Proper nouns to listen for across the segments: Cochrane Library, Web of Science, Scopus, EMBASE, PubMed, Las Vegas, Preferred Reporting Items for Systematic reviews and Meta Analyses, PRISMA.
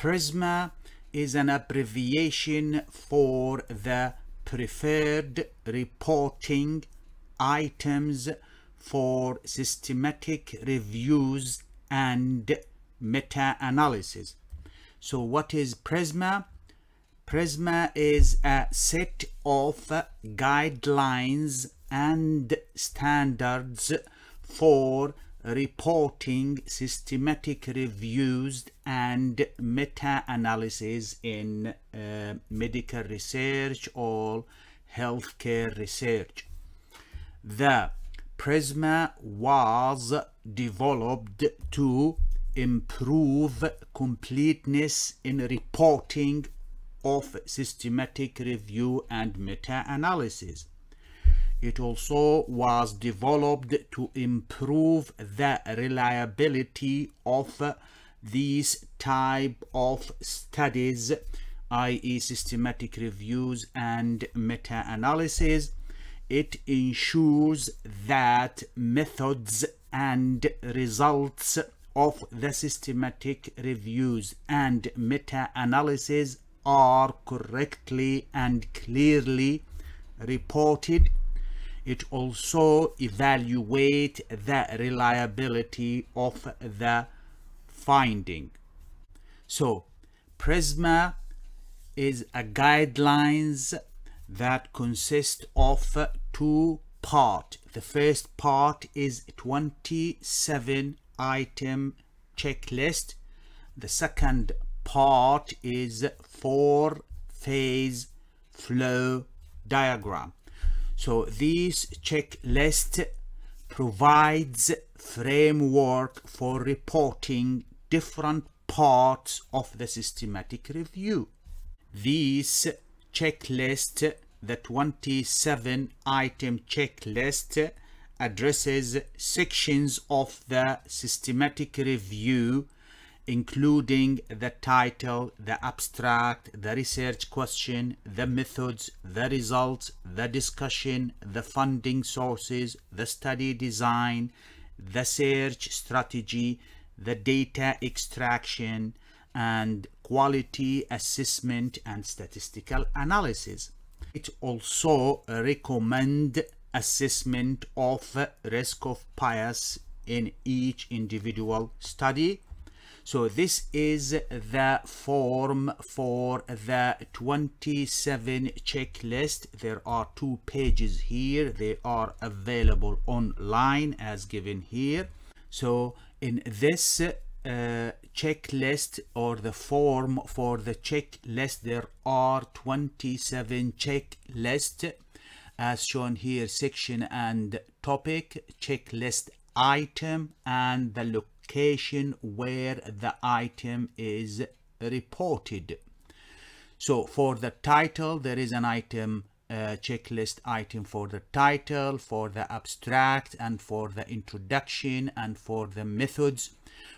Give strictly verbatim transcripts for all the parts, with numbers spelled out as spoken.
PRISMA is an abbreviation for the Preferred Reporting Items for Systematic Reviews and Meta-Analysis. So what is PRISMA? PRISMA is a set of guidelines and standards for reporting systematic reviews and meta-analysis in uh, medical research or healthcare research. The PRISMA was developed to improve completeness in reporting of systematic review and meta-analysis. It also was developed to improve the reliability of these type of studies, that is systematic reviews and meta-analysis. It ensures that methods and results of the systematic reviews and meta-analysis are correctly and clearly reported. It also evaluates the reliability of the finding. So, PRISMA is a guidelines that consists of two parts. The first part is twenty-seven item checklist. The second part is four phase flow diagram. So this checklist provides framework for reporting different parts of the systematic review. This checklist, the twenty-seven item checklist, addresses sections of the systematic review, including the title, the abstract, the research question, the methods, the results, the discussion, the funding sources, the study design, the search strategy, the data extraction, and quality assessment and statistical analysis. It also recommends assessment of risk of bias in each individual study. So this is the form for the twenty-seven checklist. There are two pages here. They are available online as given here. So in this uh, checklist or the form for the checklist, there are twenty-seven checklists as shown here, section and topic, checklist item, and the location where the item is reported. So for the title, there is an item uh, checklist item for the title, for the abstract, and for the introduction, and for the methods.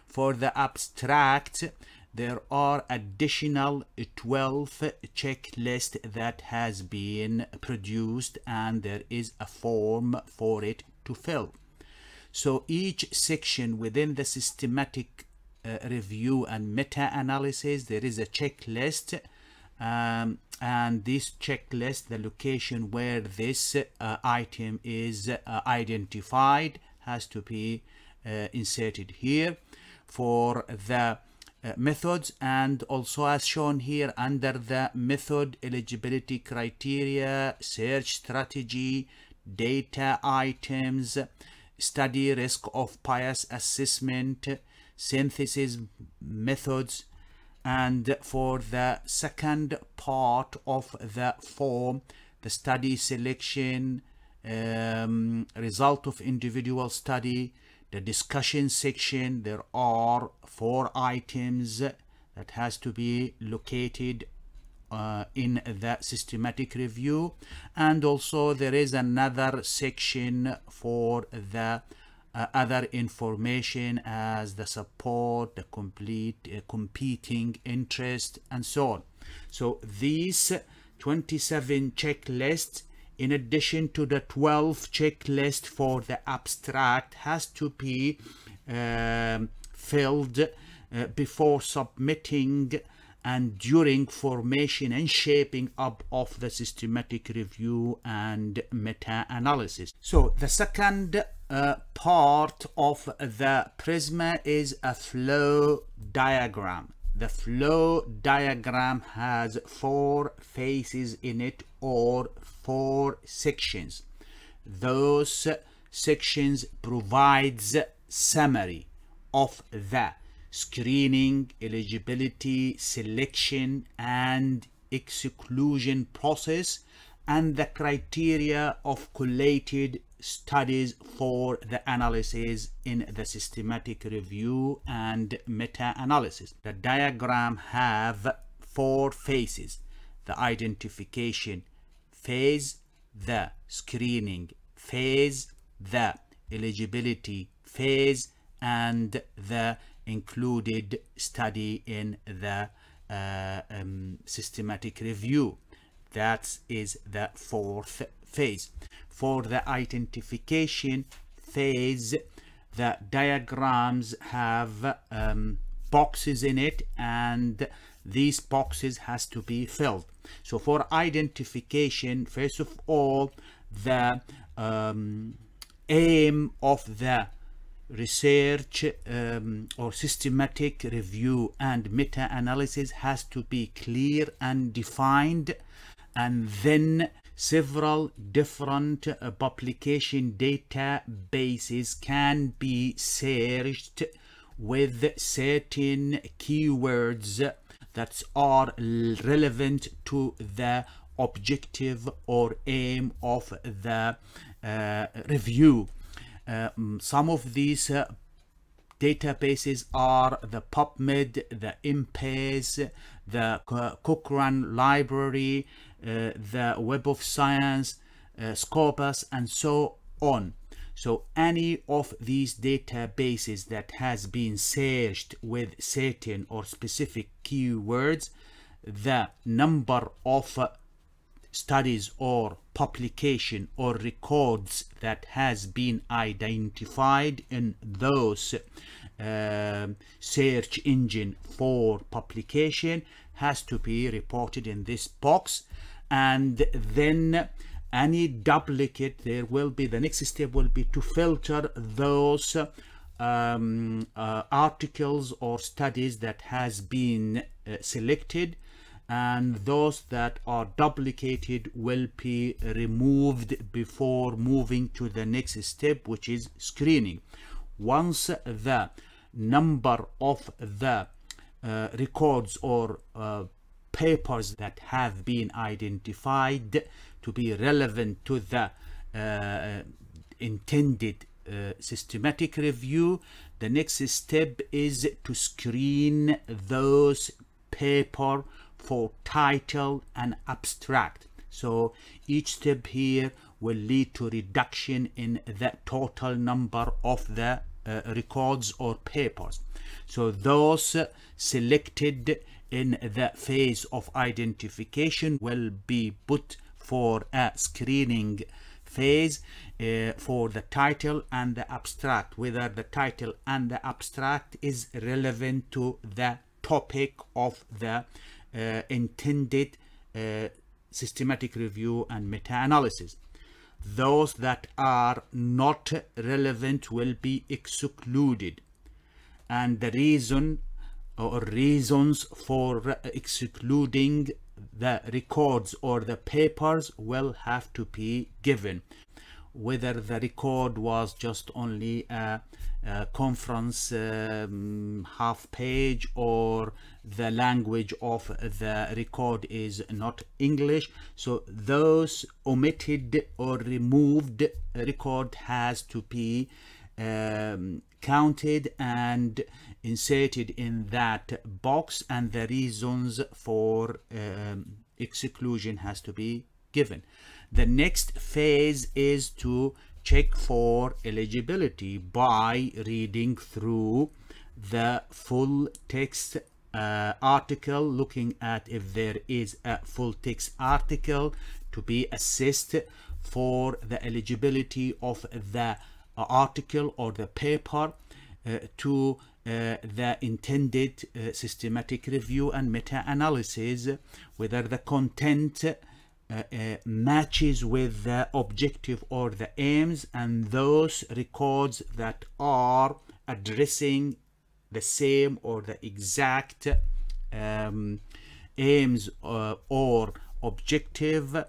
For the abstract, there are additional twelve checklists that has been produced, and there is a form for it to fill. So each section within the systematic uh, review and meta-analysis, there is a checklist, um, and this checklist, the location where this uh, item is uh, identified has to be uh, inserted here. For the uh, methods, and also as shown here under the method, eligibility criteria, search strategy, data items, study risk of bias assessment, synthesis methods, and for the second part of the form, the study selection, um, result of individual study, the discussion section, there are four items that has to be located Uh, in the systematic review, and also there is another section for the uh, other information as the support, the complete uh, competing interest, and so on. So these twenty-seven checklists, in addition to the twelve checklist for the abstract, has to be um, filled uh, before submitting and during formation and shaping up of the systematic review and meta-analysis. So the second uh, part of the PRISMA is a flow diagram. The flow diagram has four phases in it, or four sections. Those sections provides summary of the screening, eligibility, selection and exclusion process, and the criteria of collated studies for the analysis in the systematic review and meta-analysis. The diagram have four phases: the identification phase, the screening phase, the eligibility phase, and the included study in the uh, um, systematic review. That is the fourth phase. For the identification phase, the diagrams have um, boxes in it, and these boxes has to be filled. So for identification, first of all, the um, aim of the research um, or systematic review and meta-analysis has to be clear and defined, and then several different uh, publication databases can be searched with certain keywords that are relevant to the objective or aim of the uh, review. Um, some of these uh, databases are the PubMed, the EMBASE, the Co Cochrane Library, uh, the Web of Science, uh, Scopus, and so on. So any of these databases that has been searched with certain or specific keywords, the number of uh, studies or publication or records that has been identified in those uh, search engine for publication has to be reported in this box. And then any duplicate, there will be, the next step will be to filter those um, uh, articles or studies that has been uh, selected, and those that are duplicated will be removed before moving to the next step, which is screening. Once the number of the uh, records or uh, papers that have been identified to be relevant to the uh, intended Uh, systematic review, the next step is to screen those papers for title and abstract. So each step here will lead to reduction in the total number of the uh, records or papers. So those selected in the phase of identification will be put for a screening phase uh, for the title and the abstract, whether the title and the abstract is relevant to the topic of the Uh, intended uh, systematic review and meta-analysis. Those that are not relevant will be excluded, and the reason or reasons for excluding the records or the papers will have to be given, whether the record was just only a Uh, conference um, half page, or the language of the record is not English. So those omitted or removed record has to be um, counted and inserted in that box, and the reasons for um, exclusion has to be given. The next phase is to check for eligibility by reading through the full text uh, article, looking at if there is a full text article to be assessed for the eligibility of the article or the paper, uh, to uh, the intended uh, systematic review and meta-analysis, whether the content uh, uh, matches with the objective or the aims, and those records that are addressing the same or the exact um, aims uh, or objective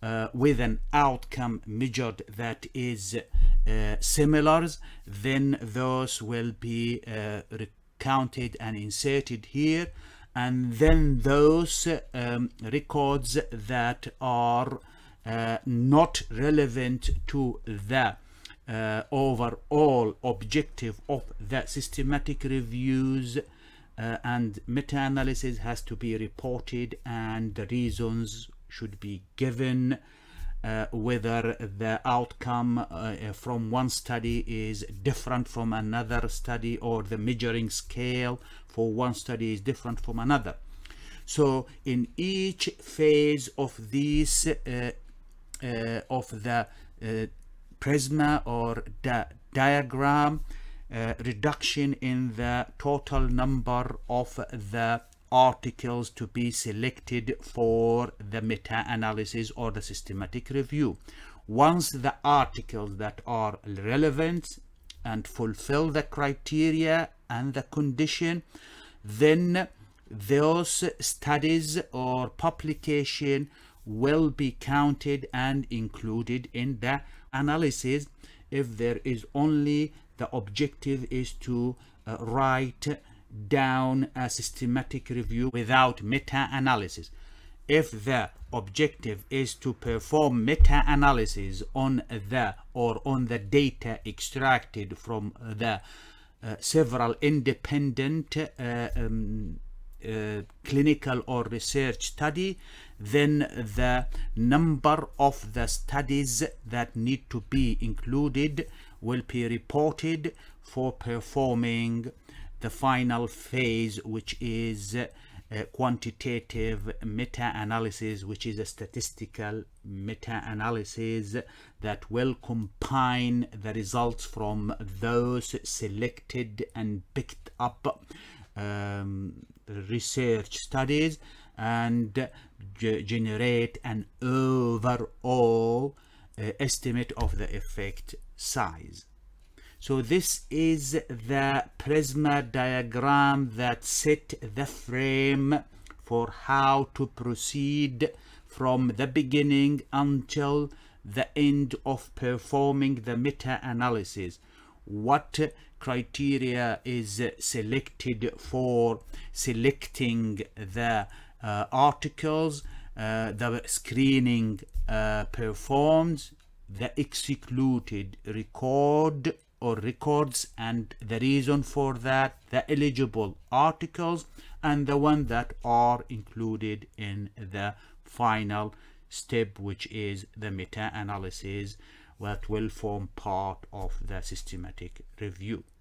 uh, with an outcome measured that is uh, similar, then those will be uh, recounted and inserted here. And then those um, records that are uh, not relevant to the Uh, overall objective of the systematic reviews uh, and meta-analysis has to be reported, and the reasons should be given uh, whether the outcome uh, from one study is different from another study, or the measuring scale for one study is different from another. So in each phase of these uh, uh, of the uh, PRISMA or di diagram, uh, reduction in the total number of the articles to be selected for the meta-analysis or the systematic review. Once the articles that are relevant and fulfill the criteria and the condition, then those studies or publication will be counted and included in the analysis. If there is only the objective is to uh, write down a systematic review without meta-analysis, if the objective is to perform meta-analysis on the or on the data extracted from the uh, several independent uh, um, Uh, clinical or research study, then the number of the studies that need to be included will be reported for performing the final phase, which is uh, quantitative meta-analysis, which is a statistical meta-analysis that will combine the results from those selected and picked up um, research studies and generate an overall uh, estimate of the effect size. So this is the PRISMA diagram that set the frame for how to proceed from the beginning until the end of performing the meta-analysis. What criteria is selected for selecting the uh, articles, uh, the screening uh, performed, the excluded record or records and the reason for that, the eligible articles, and the one that are included in the final step, which is the meta-analysis that will form part of the systematic review.